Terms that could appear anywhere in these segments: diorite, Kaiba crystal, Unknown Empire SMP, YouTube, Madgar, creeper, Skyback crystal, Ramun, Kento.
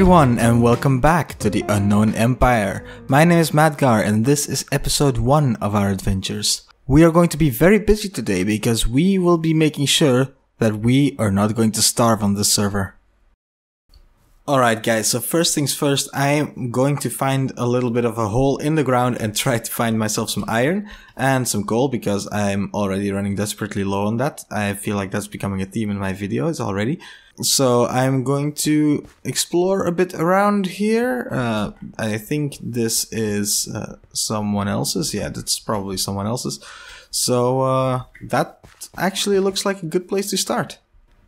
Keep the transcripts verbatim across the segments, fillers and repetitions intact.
everyone and welcome back to the Unknown Empire. My name is Madgar and this is episode one of our adventures. We are going to be very busy today because we will be making sure that we are not going to starve on this server. Alright guys, so first things first, I am going to find a little bit of a hole in the ground and try to find myself some iron and some coal because I'm already running desperately low on that. I feel like that's becoming a theme in my videos already. So I'm going to explore a bit around here. Uh, I think this is uh, someone else's. Yeah, that's probably someone else's. So uh, that actually looks like a good place to start.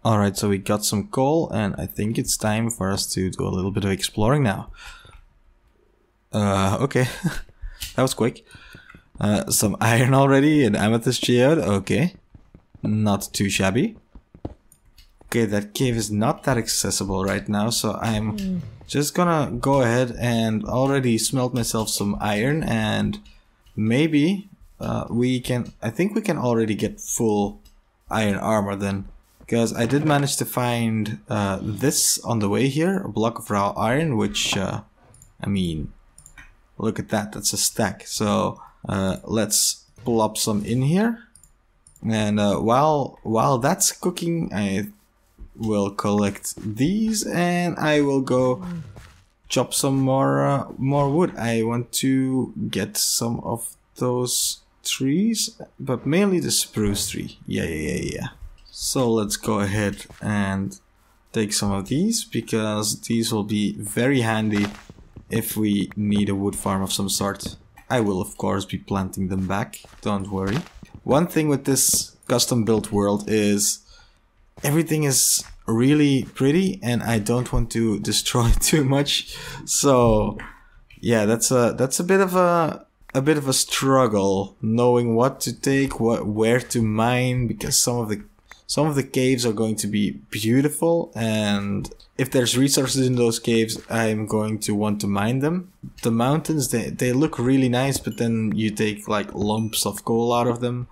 Alright, so we got some coal and I think it's time for us to do a little bit of exploring now. Uh, okay. That was quick. Uh, some iron already, an amethyst geode, okay. Not too shabby. Okay, that cave is not that accessible right now, so I'm mm. just gonna go ahead and already smelt myself some iron and maybe uh, we can, I think we can already get full iron armor then. Because I did manage to find uh, this on the way here, a block of raw iron, which, uh, I mean, look at that, that's a stack. So uh, let's plop some in here. And uh, while, while that's cooking, I will collect these and I will go chop some more, uh, more wood. I want to get some of those trees, but mainly the spruce tree. Yeah, yeah, yeah, yeah. So let's go ahead and take some of these because these will be very handy if we need a wood farm of some sort. I will of course be planting them back, don't worry. One thing with this custom built world is everything is really pretty and I don't want to destroy too much. So yeah, that's a that's a bit of a A bit of a struggle knowing what to take, what where to mine, because some of the Some of the caves are going to be beautiful, and if there's resources in those caves, I'm going to want to mine them. The mountains, they, they look really nice, but then you take like lumps of coal out of them.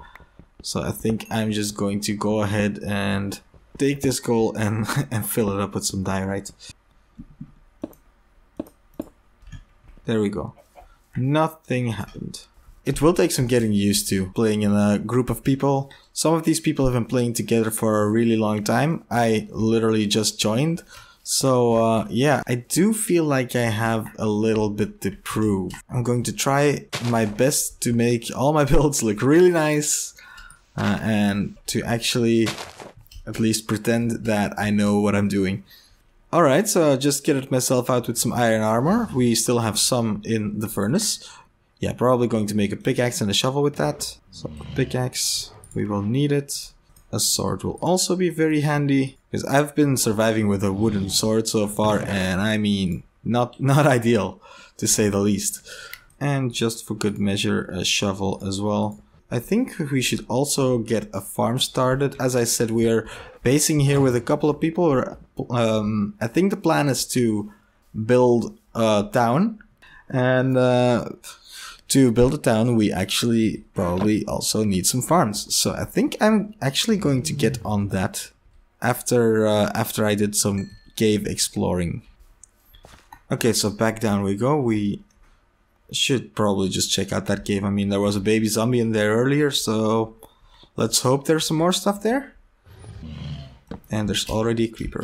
So I think I'm just going to go ahead and take this coal and, and fill it up with some diorite. There we go. Nothing happened. It will take some getting used to playing in a group of people. Some of these people have been playing together for a really long time. I literally just joined. So uh, yeah, I do feel like I have a little bit to prove. I'm going to try my best to make all my builds look really nice. Uh, and to actually at least pretend that I know what I'm doing. Alright, so I just kitted myself out with some iron armor. We still have some in the furnace. Yeah, probably going to make a pickaxe and a shovel with that. So a pickaxe, we will need it. A sword will also be very handy. Because I've been surviving with a wooden sword so far and I mean, not, not ideal to say the least. And just for good measure, a shovel as well. I think we should also get a farm started. As I said, we are basing here with a couple of people. Or, um, I think the plan is to build a town. And... Uh, To build a town, we actually probably also need some farms. So I think I'm actually going to get on that after uh, after I did some cave exploring. Okay, so back down we go. We should probably just check out that cave. I mean, there was a baby zombie in there earlier, so let's hope there's some more stuff there. And there's already a creeper.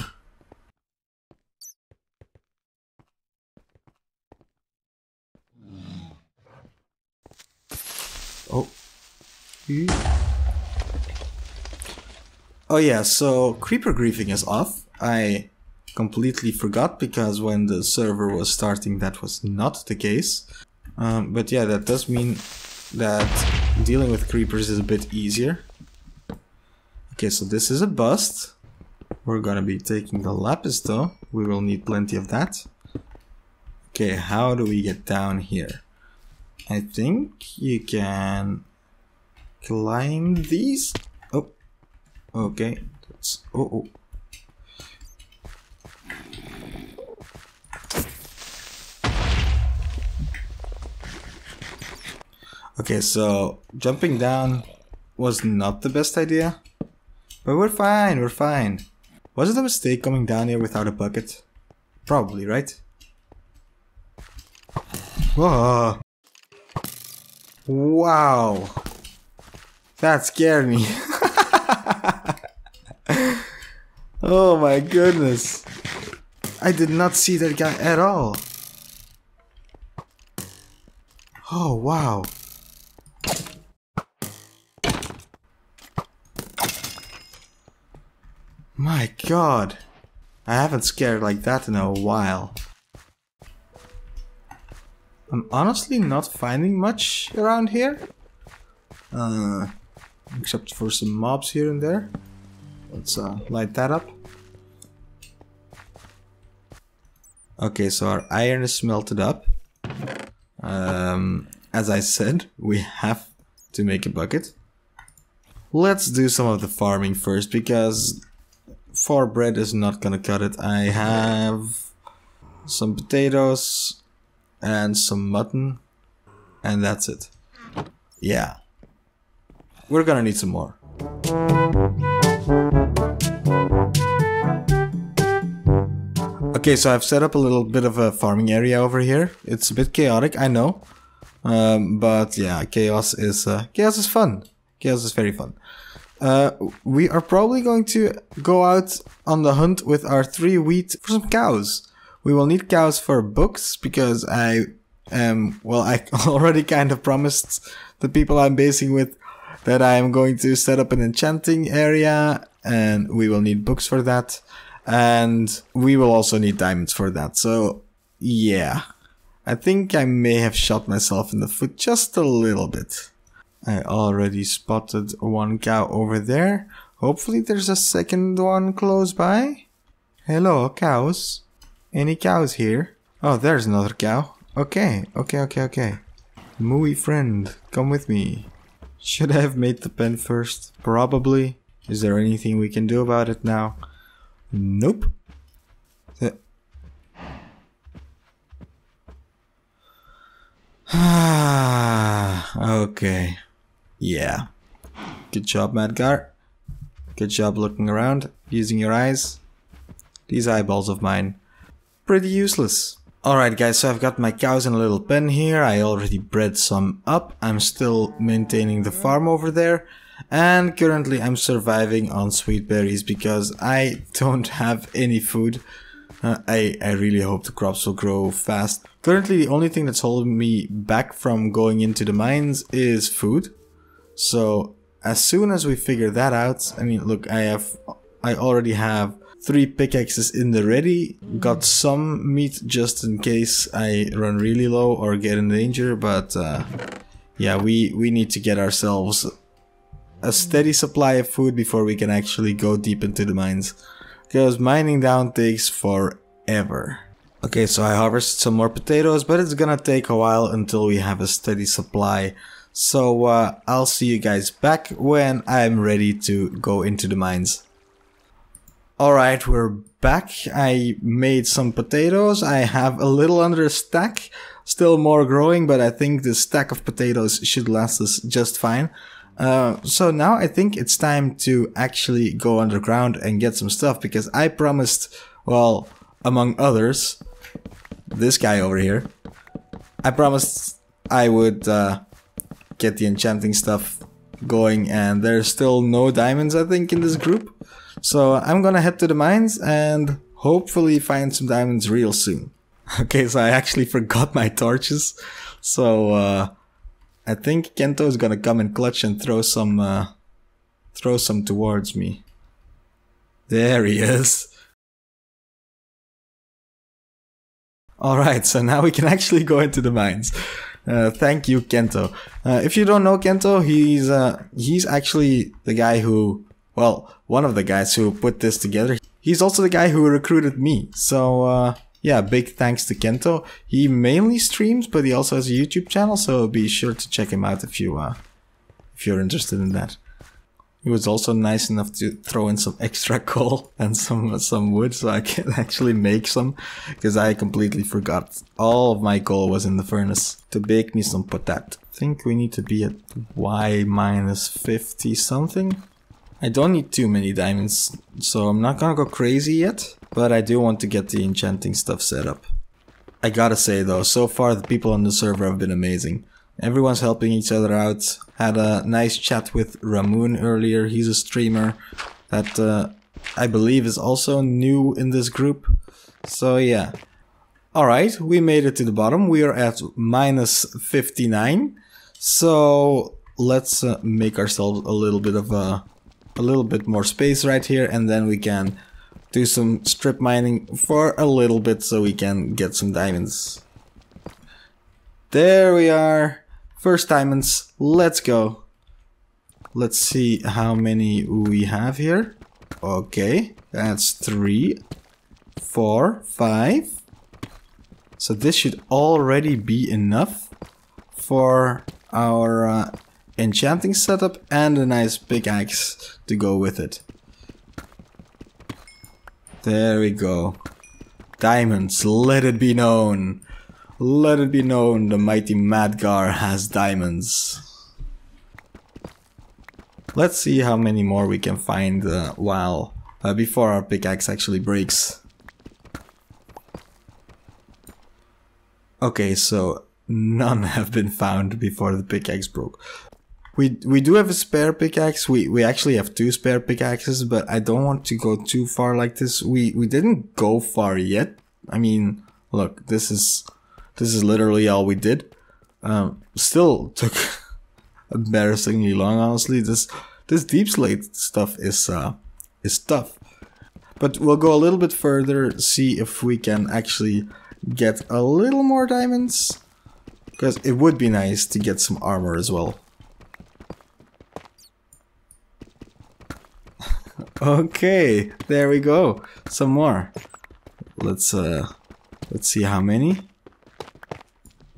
Oh. Oh yeah, so creeper griefing is off. I completely forgot because when the server was starting that was not the case. Um, but yeah, that does mean that dealing with creepers is a bit easier. Okay, so this is a bust. We're gonna be taking the lapis though. We will need plenty of that. Okay, how do we get down here? I think you can climb these. Oh, okay. That's, oh, oh. Okay, so jumping down was not the best idea, but we're fine, we're fine. Was it a mistake coming down here without a bucket? Probably, right? Whoa. Wow. That scared me. Oh my goodness. I did not see that guy at all. Oh wow. My god. I haven't scared like that in a while. I'm honestly not finding much around here. Uh, except for some mobs here and there. Let's uh, light that up. Okay, so our iron is melted up. Um, as I said, we have to make a bucket. Let's do some of the farming first, because four bread is not gonna cut it. I have some potatoes and some mutton, and that's it. Yeah, we're gonna need some more. Okay, so I've set up a little bit of a farming area over here. It's a bit chaotic, I know, um, but yeah, chaos is uh, chaos is fun. Chaos is very fun. Uh, we are probably going to go out on the hunt with our three wheat for some cows. We will need cows for books, because I am, well, I already kind of promised the people I'm basing with that I am going to set up an enchanting area, and we will need books for that, and we will also need diamonds for that. So yeah, I think I may have shot myself in the foot just a little bit. I already spotted one cow over there. Hopefully there's a second one close by. Hello, cows. Any cows here? Oh, there's another cow. Okay, okay, okay, okay. Mooey friend, come with me. Should I have made the pen first? Probably. Is there anything we can do about it now? Nope. Ah, okay. Yeah. Good job, Madgar. Good job looking around, using your eyes. These eyeballs of mine. Pretty useless. Alright guys, so I've got my cows in a little pen here. I already bred some up. I'm still maintaining the farm over there. And currently I'm surviving on sweet berries because I don't have any food. Uh, I, I really hope the crops will grow fast. Currently the only thing that's holding me back from going into the mines is food. So as soon as we figure that out, I mean, look, I have, I already have three pickaxes in the ready. Got some meat just in case I run really low or get in danger. But uh, yeah, we, we need to get ourselves a steady supply of food before we can actually go deep into the mines. Because mining down takes forever. Okay, so I harvested some more potatoes, but it's gonna take a while until we have a steady supply. So uh, I'll see you guys back when I'm ready to go into the mines. Alright, we're back. I made some potatoes. I have a little under a stack. Still more growing, but I think the stack of potatoes should last us just fine. Uh, so now I think it's time to actually go underground and get some stuff, because I promised, well, among others, this guy over here, I promised I would uh, get the enchanting stuff going, and there's still no diamonds, I think, in this group. So I'm gonna head to the mines and hopefully find some diamonds real soon. Okay, so I actually forgot my torches, so uh, I think Kento is gonna come in clutch and throw some, uh, throw some towards me. There he is. Alright, so now we can actually go into the mines. Uh, thank you, Kento. Uh, if you don't know Kento, he's, uh, he's actually the guy who, well, one of the guys who put this together. He's also the guy who recruited me, so, uh, yeah, big thanks to Kento. He mainly streams, but he also has a YouTube channel, so be sure to check him out if you uh, if you're interested in that. He was also nice enough to throw in some extra coal and some some wood, so I can actually make some, because I completely forgot all of my coal was in the furnace to bake me some potat. I think we need to be at Y minus fifty something. I don't need too many diamonds, so I'm not gonna go crazy yet, but I do want to get the enchanting stuff set up. I gotta say though, so far the people on the server have been amazing. Everyone's helping each other out. Had a nice chat with Ramun earlier, he's a streamer that uh, I believe is also new in this group. So yeah. Alright, we made it to the bottom, we are at minus fifty-nine. So let's uh, make ourselves a little bit of a... a little bit more space right here, and then we can do some strip mining for a little bit so we can get some diamonds. There we are. First diamonds. Let's go. Let's see how many we have here. Okay, that's three, four, five. So this should already be enough for our uh, enchanting setup and a nice pickaxe to go with it. There we go. Diamonds, let it be known. Let it be known the mighty Madgar has diamonds. Let's see how many more we can find uh, while uh, before our pickaxe actually breaks. Okay, so none have been found before the pickaxe broke. We, we do have a spare pickaxe, we, we actually have two spare pickaxes, but I don't want to go too far like this. We, we didn't go far yet. I mean, look, this is, this is literally all we did. Um, still took embarrassingly long, honestly. This, this deep slate stuff is, uh, is tough. But we'll go a little bit further, see if we can actually get a little more diamonds. Because it would be nice to get some armor as well. Okay, there we go. Some more. Let's uh, let's see how many.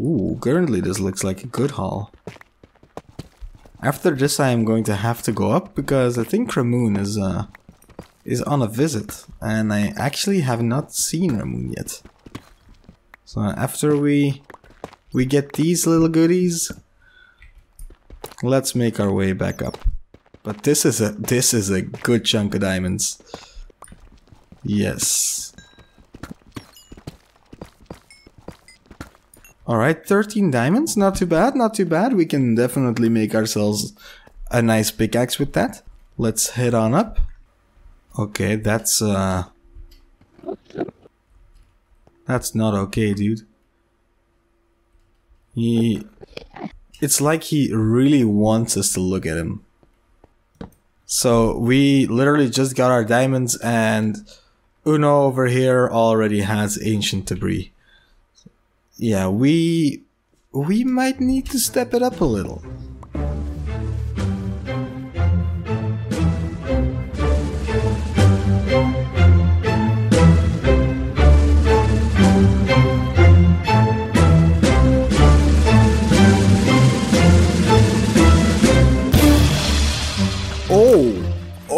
Ooh, currently this looks like a good haul. After this, I am going to have to go up because I think Ramun is uh, is on a visit, and I actually have not seen Ramun yet. So after we we get these little goodies, let's make our way back up. But this is a this is a good chunk of diamonds. Yes. Alright, thirteen diamonds, not too bad, not too bad. We can definitely make ourselves a nice pickaxe with that. Let's head on up. Okay, that's uh that's not okay, dude. He, it's like he really wants us to look at him. So we literally just got our diamonds and Uno over here already has ancient debris. Yeah, we we might need to step it up a little.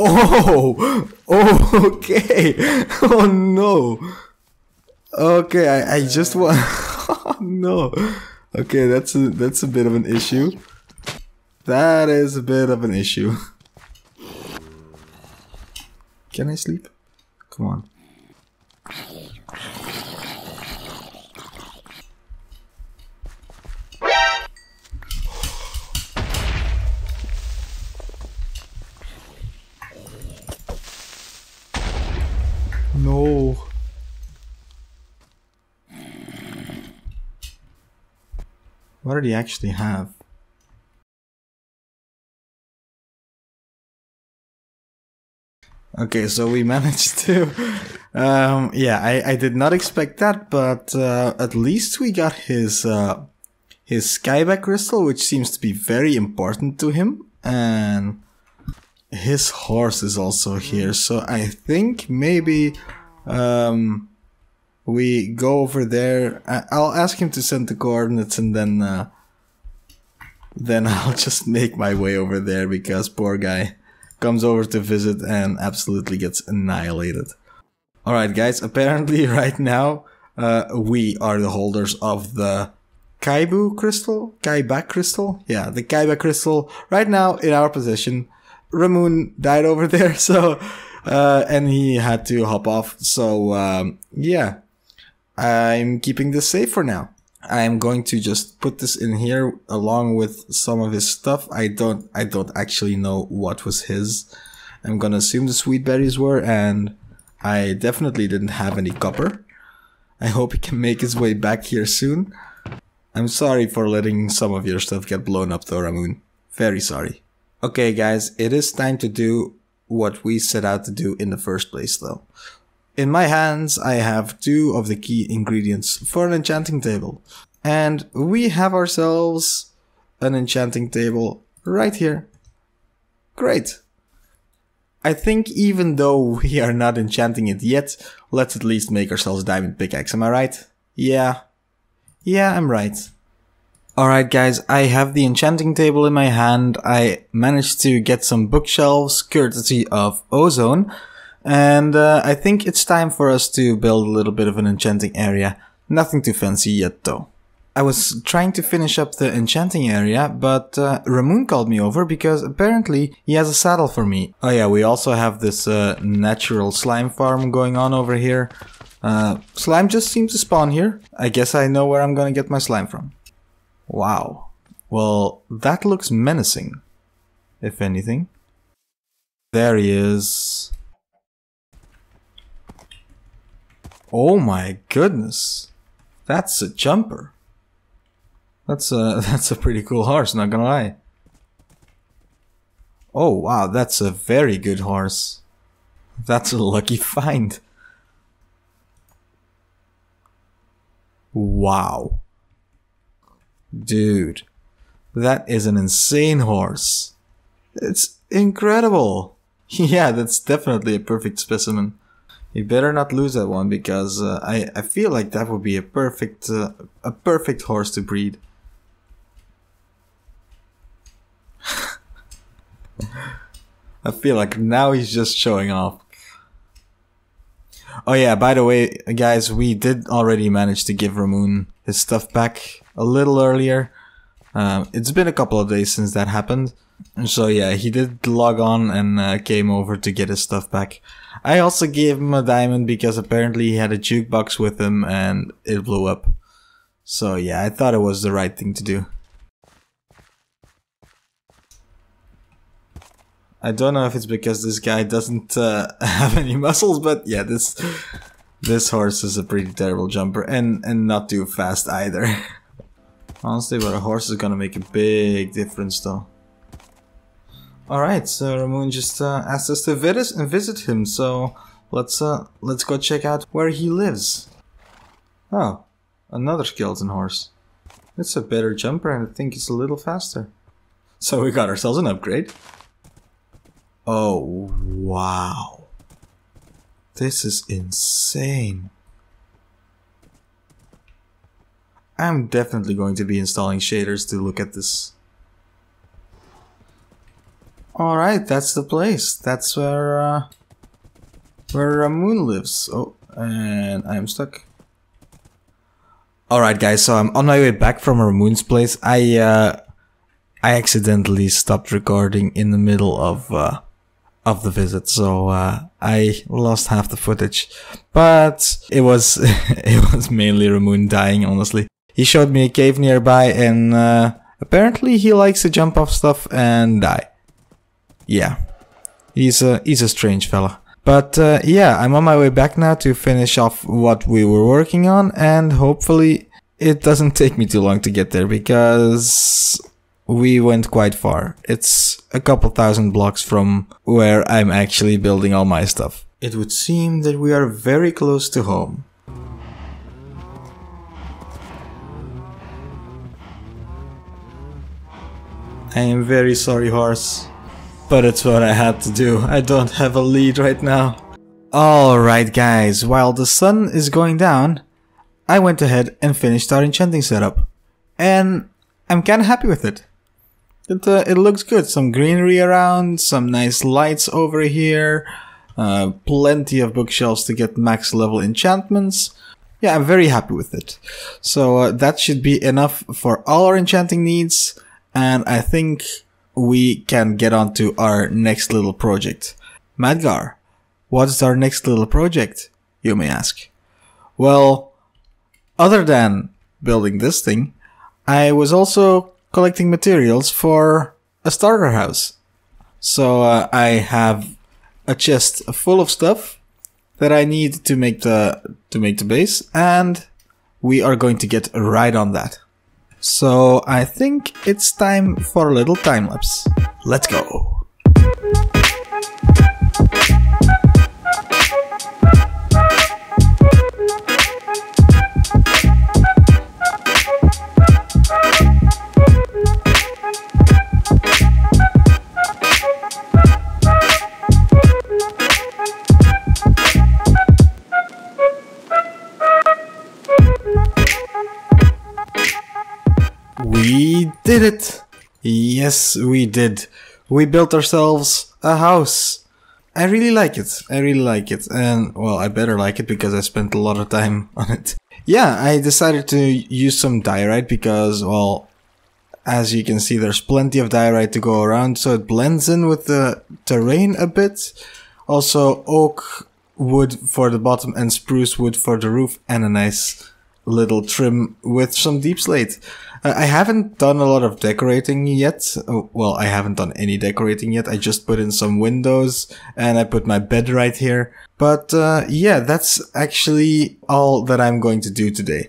Oh, oh, okay. Oh no. Okay, I, I just want. Oh no. Okay, that's a, that's a bit of an issue. That is a bit of an issue. Can I sleep? Come on. No. What did he actually have? Okay, so we managed to... Um, yeah, I, I did not expect that, but uh, at least we got his, uh, his Skyback crystal, which seems to be very important to him. And... his horse is also here, so I think maybe um, we go over there. I'll ask him to send the coordinates, and then uh, then I'll just make my way over there, because poor guy comes over to visit and absolutely gets annihilated. Alright guys, apparently right now uh, we are the holders of the Kaiba crystal? Kaiba crystal? Yeah, the Kaiba crystal right now in our possession. Ramun died over there, so uh, and he had to hop off. So um, yeah, I'm keeping this safe for now. I'm going to just put this in here along with some of his stuff. I don't, I don't actually know what was his. I'm gonna assume the sweet berries were, and I definitely didn't have any copper. I hope he can make his way back here soon. I'm sorry for letting some of your stuff get blown up though, Ramun. Very sorry. Okay guys, it is time to do what we set out to do in the first place though. In my hands, I have two of the key ingredients for an enchanting table. And we have ourselves an enchanting table right here. Great. I think even though we are not enchanting it yet, let's at least make ourselves a diamond pickaxe, am I right? Yeah. Yeah, I'm right. Alright guys, I have the enchanting table in my hand. I managed to get some bookshelves courtesy of Ozone. And uh, I think it's time for us to build a little bit of an enchanting area. Nothing too fancy yet though. I was trying to finish up the enchanting area, but uh, Ramun called me over because apparently he has a saddle for me. Oh yeah, we also have this uh, natural slime farm going on over here. Uh, slime just seems to spawn here. I guess I know where I'm gonna get my slime from. Wow. Well, that looks menacing, if anything. There he is. Oh my goodness, that's a jumper. That's a, that's a pretty cool horse, not gonna lie. Oh wow, that's a very good horse. That's a lucky find. Wow. Dude, that is an insane horse. It's incredible. Yeah, that's definitely a perfect specimen. You better not lose that one because uh, I, I feel like that would be a perfect uh, a perfect horse to breed. I feel like now he's just showing off. Oh yeah, by the way guys, we did already manage to give Ramun his stuff back a little earlier. Um, it's been a couple of days since that happened. So yeah, he did log on and uh, came over to get his stuff back. I also gave him a diamond because apparently he had a jukebox with him and it blew up. So yeah, I thought it was the right thing to do. I don't know if it's because this guy doesn't uh, have any muscles, but yeah, this this horse is a pretty terrible jumper and, and not too fast either. Honestly, but a horse is gonna make a big difference though. Alright, so Ramun just uh, asked us to visit and visit him, so let's uh, let's go check out where he lives. Oh, another skeleton horse. It's a better jumper and I think it's a little faster. So we got ourselves an upgrade. Oh, wow. This is insane. I'm definitely going to be installing shaders to look at this. Alright, that's the place. That's where, uh, where Ramun lives. Oh, and I'm stuck. Alright guys, so I'm on my way back from Ramun's place. I, uh, I accidentally stopped recording in the middle of, uh, of the visit. So, uh, I lost half the footage. But it was, it was mainly Ramun dying, honestly. He showed me a cave nearby and, uh, apparently he likes to jump off stuff and die. Yeah, he's a, he's a strange fella. But uh, yeah, I'm on my way back now to finish off what we were working on, and hopefully it doesn't take me too long to get there because we went quite far. It's a couple thousand blocks from where I'm actually building all my stuff. It would seem that we are very close to home. I am very sorry, horse. But it's what I had to do. I don't have a lead right now. Alright guys, while the sun is going down, I went ahead and finished our enchanting setup. And I'm kinda happy with it. It, uh, it looks good. Some greenery around, some nice lights over here, uh, plenty of bookshelves to get max level enchantments. Yeah, I'm very happy with it. So uh, that should be enough for all our enchanting needs. And I think we can get on to our next little project. Madgar, what's our next little project, you may ask? Well, other than building this thing, I was also collecting materials for a starter house. So uh, I have a chest full of stuff that I need to make the to make the base, and we are going to get right on that. So I think it's time for a little time lapse. Let's go. We did it! Yes, we did. We built ourselves a house. I really like it. I really like it. And, well, I better like it because I spent a lot of time on it. Yeah, I decided to use some diorite because, well, as you can see, there's plenty of diorite to go around, so it blends in with the terrain a bit. Also, oak wood for the bottom and spruce wood for the roof, and a nice little trim with some deep slate. Uh, I haven't done a lot of decorating yet. Oh, well, I haven't done any decorating yet. I just put in some windows and I put my bed right here. But uh, yeah, that's actually all that I'm going to do today.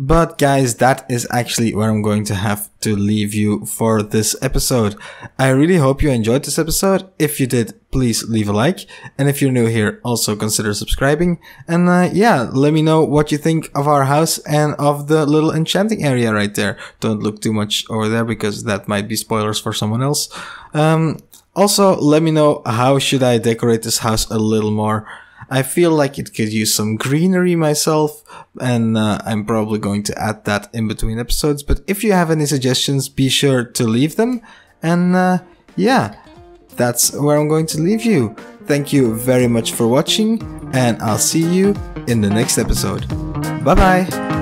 But guys, that is actually where I'm going to have to leave you for this episode. I really hope you enjoyed this episode. If you did, please leave a like. And if you're new here, also consider subscribing. And uh, yeah, let me know what you think of our house and of the little enchanting area right there. Don't look too much over there because that might be spoilers for someone else. Um, also, let me know, how should I decorate this house a little more? I feel like it could use some greenery myself, and uh, I'm probably going to add that in between episodes. But if you have any suggestions, be sure to leave them. And uh, yeah, that's where I'm going to leave you. Thank you very much for watching, and I'll see you in the next episode. Bye bye!